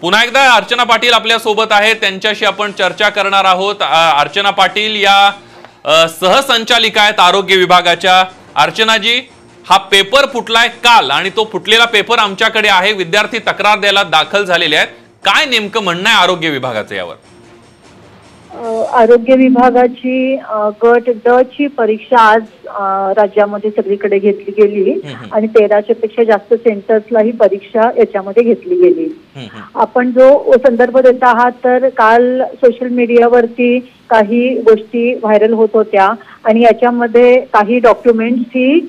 पुन्हा एकदा अर्चना पाटील आपल्या सोबत आहे, त्यांच्याशी आपण चर्चा करणार आहोत। अर्चना पाटील या सहसंचालिका आहेत आरोग्य विभागाच्या। अर्चना जी, हा पेपर फुटलाय काल आणि तो फुटलेला पेपर आमच्याकडे आहे, विद्यार्थी तक्रार द्यायला दाखल झालेले आहेत, काय नेमकं म्हणणं आहे आरोग्य विभागाचं यावर? आरोग्य विभागाची गट ड ची परीक्षा आज राज्यामध्ये सगळीकडे घेतली गेली आणि 1300 पेक्षा जास्त सेंटर्सला ही परीक्षा याच्यामध्ये घेतली गेली। आपण जो संदर्भ देत आहात तर काल सोशल मीडियावरती काही गोष्टी व्हायरल होत होत्या आणि याच्यामध्ये काही डॉक्युमेंट्स ही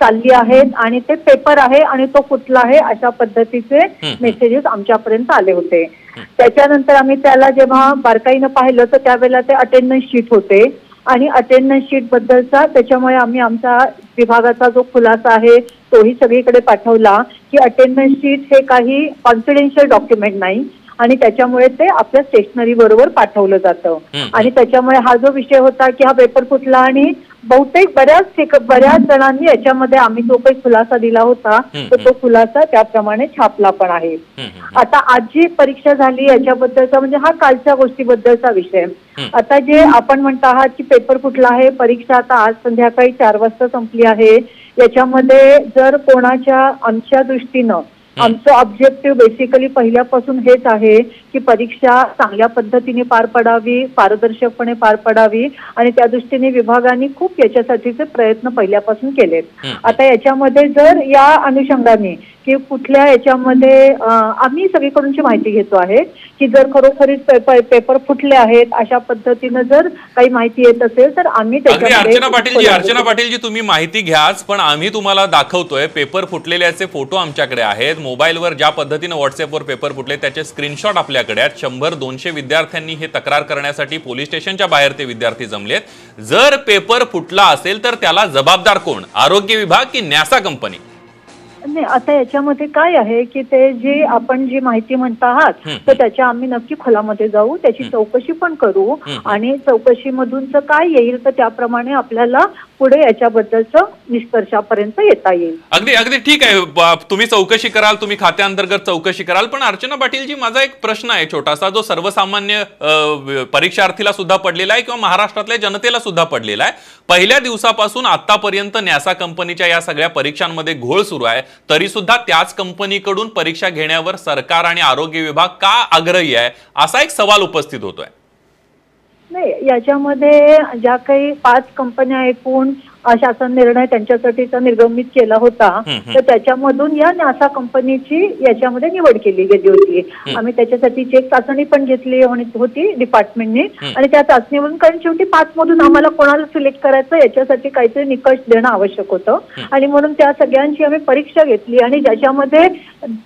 चालली आहेत आणि ते पेपर आहे आणि तो फुटला आहे अशा पद्धतीचे मेसेजेस आमच्यापर्यंत आले होते। त्याच्यानंतर आम्ही त्याला जेव्हा बारकाईने पाहिलं तर त्यावेळेला ते अटेंडन्स शीट होते आणि अटेंडन्स शीट बद्दलचा त्याच्यामुळे आम्ही आमचा विभागाचा जो खुलासा आहे तोही सगळीकडे पाठवला की अटेंडन्स शीट हे काही कॉन्फिडेन्शियल डॉक्युमेंट नाही आणि त्याच्यामुळे ते आपल्या स्टेशनरी बरोबर पाठवलं जातं आणि त्याच्यामुळे हा जो विषय होता की हा पेपर फुटला आणि बहुतेक बऱ्याच जणांनी याच्यामध्ये आम्ही जो काही खुलासा दिला होता तर तो खुलासा त्याप्रमाणे छापला पण आहे। आता आज जी परीक्षा झाली याच्याबद्दलचा म्हणजे हा कालच्या गोष्टीबद्दलचा विषय। आता जे आपण म्हणत आहात की पेपर फुटला आहे, परीक्षा आता आज संध्याकाळी 4 वाजता संपली आहे। याच्यामध्ये जर कोणाच्या आमच्या दृष्टीनं आमचं ऑब्जेक्टिव्ह बेसिकली पहिल्यापासून हेच आहे की परीक्षा चांगल्या पद्धतीने पार पडावी, पारदर्शकपणे पार पडावी आणि त्या दृष्टीने विभागाने खूप याच्यासाठीचे प्रयत्न पहिल्यापासून केलेत। आता याच्यामध्ये जर या अनुषंगाने की कुठल्या याच्यामध्ये आम्ही सगळीकडूनची माहिती घेतो आहे की जर खरोखरीच पेपर फुटले आहेत अशा पद्धतीनं जर काही माहिती येत असेल तर आम्ही अर्चना पाटीलजी तुम्ही माहिती घ्याच, पण आम्ही तुम्हाला दाखवतोय पेपर फुटलेल्याचे फोटो आमच्याकडे आहेत मोबाईलवर, ज्या पद्धतीनं व्हॉट्सअपवर पेपर फुटले त्याचे स्क्रीनशॉट आपल्याकडे आहेत। 100-200 विद्यार्थ्यांनी हे तक्रार करण्यासाठी पोलीस स्टेशनच्या बाहेर ते विद्यार्थी जमलेत। जर पेपर फुटला असेल तर त्याला जबाबदार कोण, आरोग्य विभाग की न्यासा कंपनी? नाही, आता याच्यामध्ये काय आहे की ते जे आपण जी माहिती म्हणत आहात तर त्याच्या आम्ही नक्की खोलामध्ये जाऊ, त्याची चौकशी पण करू आणि चौकशीमधूनच काय येईल तर त्याप्रमाणे आपल्याला पुढे याच्याबद्दलचं निष्कर्षापर्यंत येता येईल। अगदी अगदी ठीक आहे, तुम्ही चौकशी कराल, तुम्ही खात्यांतर्गत चौकशी कराल, पण अर्चना पाटीलजी माझा एक प्रश्न आहे छोटासा, जो सर्वसामान्य परीक्षार्थीला सुद्धा पडलेला आहे किंवा महाराष्ट्रातल्या जनतेला सुद्धा पडलेला आहे। पहिल्या दिवसापासून आतापर्यंत न्यासा कंपनीच्या या सगळ्या परीक्षांमध्ये घोळ सुरू आहे, तरी सुद्धा त्याच कंपनीकडून परीक्षा घेण्यावर सरकार आणि आरोग्य विभाग का आग्रही आहे असा एक सवाल उपस्थित होतोय। नाही, याच्यामध्ये ज्या काही 5 कंपन्या एकूण शासन निर्णय त्यांच्यासाठीचा निर्गमित केला होता तर त्याच्यामधून या न्यासा कंपनीची याच्यामध्ये निवड केली गेली होती। आम्ही त्याच्यासाठीची एक चाचणी पण घेतली होती डिपार्टमेंटने आणि त्या चाचणीवरून कारण शेवटी 5 मधून आम्हाला कोणाला सिलेक्ट करायचं याच्यासाठी काहीतरी निकष देणं आवश्यक होतं आणि म्हणून त्या सगळ्यांची आम्ही परीक्षा घेतली आणि ज्याच्यामध्ये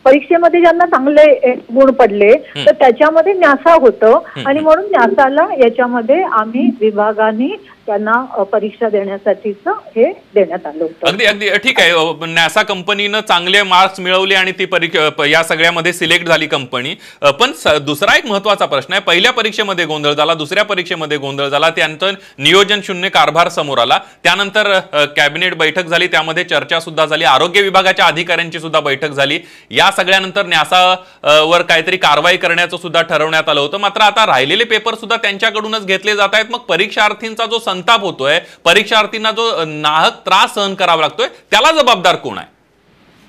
परीक्षेमध्ये ज्यांना चांगले गुण पडले तर त्याच्यामध्ये न्यासा होतं आणि म्हणून न्यासाला याच्यामध्ये आम्ही विभागाने त्यांना परीक्षा देण्यासाठीचं हे देण्यात आलं होतं। अगदी अगदी ठीक आहे, न्यासा कंपनीनं चांगले मार्क्स मिळवले आणि ती परीक्षा या सगळ्यामध्ये सिलेक्ट झाली कंपनी, पण दुसरा एक महत्त्वाचा प्रश्न आहे, पहिल्या परीक्षेमध्ये गोंधळ झाला, दुसऱ्या परीक्षेमध्ये गोंधळ झाला, त्यानंतर नियोजन शून्य कारभार समोर आला, त्यानंतर कॅबिनेट बैठक झाली, त्यामध्ये चर्चा सुद्धा झाली, आरोग्य विभागाच्या अधिकाऱ्यांची सुद्धा बैठक झाली, या सगळ्यानंतर न्यासावर काहीतरी कारवाई करण्याचं सुद्धा ठरवण्यात आलं होतं, मात्र आता राहिलेले पेपर सुद्धा त्यांच्याकडूनच घेतले जात आहेत। मग परीक्षार्थींचा जो संताप होतोय, परीक्षार्थींना जो नाहक त्रास सहन करावा लागतोय त्याला जबाबदार कोण आहे?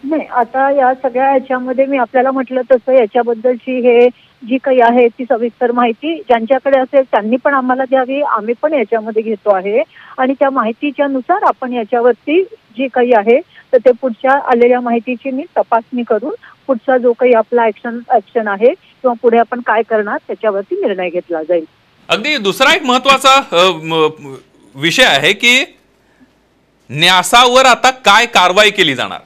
नाही, आता या सगळ्या याच्यामध्ये मी आपल्याला म्हटलं तसं याच्याबद्दलची हे जी काही आहे ती सविस्तर माहिती ज्यांच्याकडे असेल त्यांनी पण आम्हाला द्यावी, आम्ही पण याच्यामध्ये घेतो आहे आणि त्या माहितीच्या नुसार आपण याच्यावरती जी काही आहे तर ते पुढच्या आलेल्या माहितीची मी तपासणी करून पुढचा जो काही आपला ऍक्शन आहे किंवा पुढे आपण काय करणार त्याच्यावरती निर्णय घेतला जाईल। अगदी दुसरा एक महत्वाचा विषय आहे की न्यासावर आता काय कारवाई केली जाणार?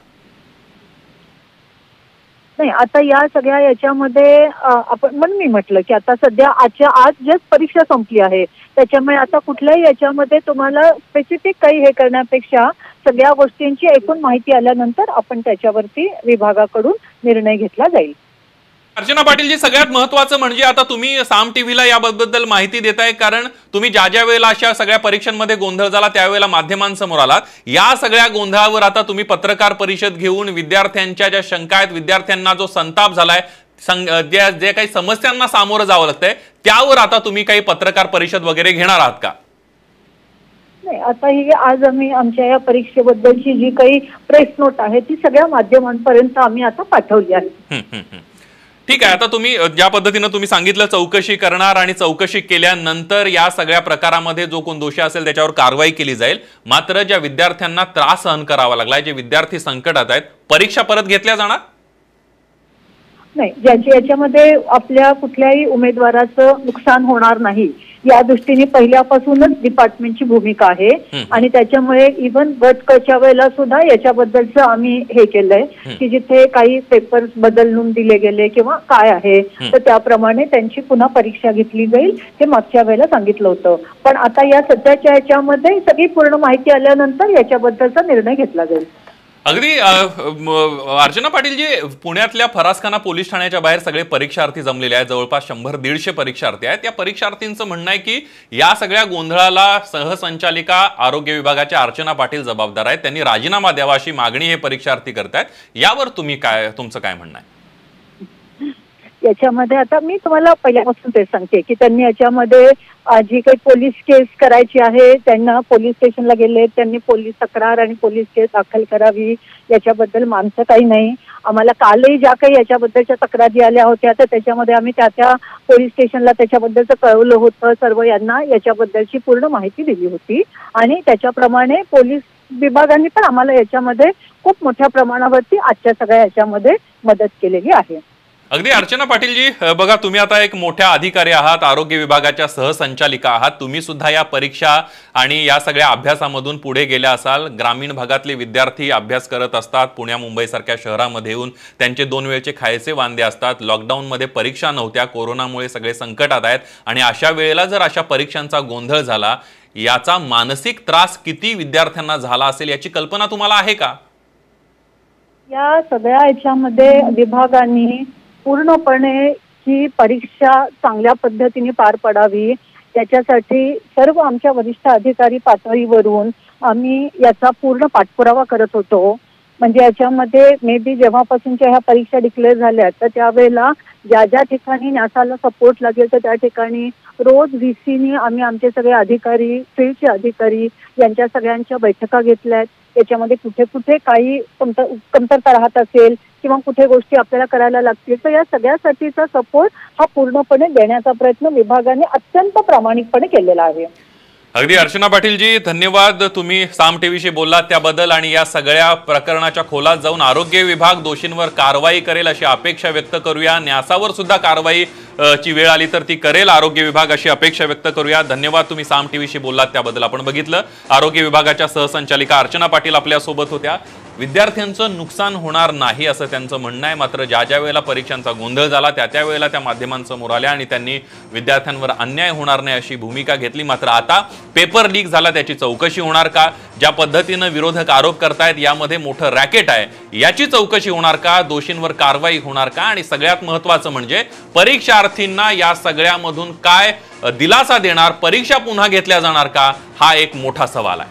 नाही, आता या सगळ्या याच्यामध्ये आपण म्हणून मी म्हटलं की आता सध्या आजच्या आज जस्ट परीक्षा संपली आहे त्याच्यामुळे आता कुठल्याही याच्यामध्ये तुम्हाला स्पेसिफिक काही हे करण्यापेक्षा सगळ्या गोष्टींची एकूण माहिती आल्यानंतर आपण त्याच्यावरती विभागाकडून निर्णय घेतला जाईल। अर्चना पाटीलजी, सगळ्यात महत्वाचं म्हणजे आता तुम्ही साम टीव्हीला याबद्दल माहिती देताय, कारण तुम्ही ज्या ज्या वेळेला अशा सगळ्या परीक्षांमध्ये गोंधळ झाला त्यावेळेला माध्यमांसमोर आलात, या सगळ्या गोंधळावर आता तुम्ही पत्रकार परिषद घेऊन विद्यार्थ्यांच्या ज्या शंका आहेत, विद्यार्थ्यांना जो संताप झालाय जे काही समस्यांना सामोरं जावं लागतंय त्यावर आता तुम्ही काही पत्रकार परिषद वगैरे घेणार आहात का? नाही, आता ही आज आम्ही आमच्या या परीक्षेबद्दलची जी काही प्रेस नोट आहे ती सगळ्या माध्यमांपर्यंत आम्ही आता पाठवली आहे. ठीक आहे, आता तुम्ही ज्या पद्धतीने तुम्ही सांगितलं चौकशी करणार आणि चौकशी केल्यानंतर या सगळ्या प्रकारामध्ये जो कोण दोषी असेल त्याच्यावर कारवाई केली जाईल. मात्र ज्या विद्यार्थ्यांना त्रास सहन करावा लागलाय, जे विद्यार्थी संकटात आहेत, परीक्षा परत घेतल्या जाणार नाही. ज्यांच्या याच्यामध्ये आपल्या कुठल्याही उमेदवाराचं नुकसान होणार नाही या दृष्टीने पहिल्यापासूनच डिपार्टमेंटची भूमिका आहे आणि त्याच्यामुळे इव्हन गटकच्या वेळेला सुद्धा याच्याबद्दलचं आम्ही हे केलंय की जिथे काही पेपर्स बदलून दिले गेले किंवा काय आहे तर त्याप्रमाणे त्यांची पुन्हा परीक्षा घेतली जाईल हे मागच्या वेळेला सांगितलं होतं. पण आता या सध्याच्या याच्यामध्ये सगळी पूर्ण माहिती आल्यानंतर याच्याबद्दलचा निर्णय घेतला जाईल. अगदी अर्चना पाटील जी, पुण्यातल्या फरासखाना पोलीस ठाण्याच्या बाहेर सगळे परीक्षार्थी जमलेले आहेत, जवळपास 100-150 परीक्षार्थी आहेत. त्या परीक्षार्थींचं म्हणणं आहे की या सगळ्या गोंधळाला सहसंचालिका आरोग्य विभागाच्या अर्चना पाटील जबाबदार आहेत, त्यांनी राजीनामा द्यावा अशी मागणी हे परीक्षार्थी करतायत. यावर तुम्ही काय, तुमचं काय म्हणणं आहे? याच्यामध्ये आता मी तुम्हाला पहिल्यापासून ते सांगते की त्यांनी याच्यामध्ये जी काही पोलीस केस करायची आहे त्यांना पोलीस स्टेशनला गेले, त्यांनी पोलीस तक्रार आणि पोलीस केस दाखल करावी. याच्याबद्दल माणसं काही नाही. आम्हाला कालही ज्या काही याच्याबद्दलच्या तक्रारी आल्या होत्या तर त्याच्यामध्ये आम्ही त्या त्या पोलीस स्टेशनला त्याच्याबद्दलचं कळवलं होतं, सर्व यांना याच्याबद्दलची पूर्ण माहिती दिली होती आणि त्याच्याप्रमाणे पोलीस विभागाने पण आम्हाला याच्यामध्ये खूप मोठ्या प्रमाणावरती आजच्या सगळ्या याच्यामध्ये मदत केलेली आहे. अगदी अर्चना पाटील जी, बघा तुम्ही आता एक मोठ्या अधिकारी आहात, आरोग्य विभागाच्या सहसंचालिका आहात, तुम्ही सुद्धा या परीक्षा आणि या सगळ्या अभ्यासामधून पुढे गेल्या असाल. ग्रामीण भागातले विद्यार्थी अभ्यास करत असतात, पुण्या मुंबईसारख्या शहरामध्ये येऊन त्यांचे 2 वेळचे खायचे वांदे असतात. लॉकडाऊनमध्ये परीक्षा नव्हत्या, कोरोनामुळे सगळे संकटात आहेत आणि अशा वेळेला जर अशा परीक्षांचा गोंधळ झाला याचा मानसिक त्रास किती विद्यार्थ्यांना झाला असेल याची कल्पना तुम्हाला आहे का? या सगळ्या याच्यामध्ये विभागाने पूर्णपणे ही परीक्षा चांगल्या पद्धतीने पार पडावी याच्यासाठी सर्व आमच्या वरिष्ठ अधिकारी पातळीवरून आम्ही याचा पूर्ण पाठपुरावा करत होतो. म्हणजे याच्यामध्ये मे बी जेव्हापासूनच्या ह्या परीक्षा डिक्लेअर झाल्या तर त्यावेळेला ज्या ज्या ठिकाणी न्यासाला सपोर्ट लागेल तर त्या ठिकाणी रोज व्हीसीने आम्ही आमचे सगळे अधिकारी, फील्डचे अधिकारी यांच्या सगळ्यांच्या बैठका घेतल्या आहेत. याच्यामध्ये कुठे कुठे काही कमतरता राहत असेल किंवा कुठे गोष्टी आपल्याला करायला लागतील तर या सगळ्यासाठीचा सपोर्ट हा पूर्णपणे देण्याचा प्रयत्न विभागाने अत्यंत प्रामाणिकपणे केलेला आहे. अगदी अर्चना पाटील जी, धन्यवाद, तुम्ही साम टीव्हीशी बोललात त्याबद्दल आणि या सगळ्या प्रकरणाच्या खोलात जाऊन आरोग्य विभाग दोषींवर कारवाई करेल अशी अपेक्षा व्यक्त करूया. न्यासावर सुद्धा कारवाई ची वेळ आली तर ती करेल आरोग्य विभाग अशी अपेक्षा व्यक्त करूया. धन्यवाद, तुम्ही साम टीव्हीशी बोललात त्याबद्दल. आपण बघितलं आरोग्य विभागाच्या सहसंचालिका अर्चना पाटील आपल्यासोबत होत्या. विद्यार्थ्यांचं नुकसान होणार नाही असं त्यांचं म्हणणं आहे, मात्र ज्या ज्या वेळेला परीक्षांचा गोंधळ झाला त्या वेळेला त्या माध्यमांसमोर आल्या आणि त्यांनी विद्यार्थ्यांवर अन्याय होणार नाही अशी भूमिका घेतली. मात्र आता पेपर लीक झाला, त्याची चौकशी होणार का? ज्या पद्धतीनं विरोधक आरोप करतायत यामध्ये मोठं रॅकेट आहे, याची चौकशी होणार का? दोषींवर कारवाई होणार का? आणि सगळ्यात महत्त्वाचं म्हणजे परीक्षार्थींना या सगळ्यामधून काय दिलासा देणार, परीक्षा पुन्हा घेतल्या जाणार का? हा एक मोठा सवाल आहे.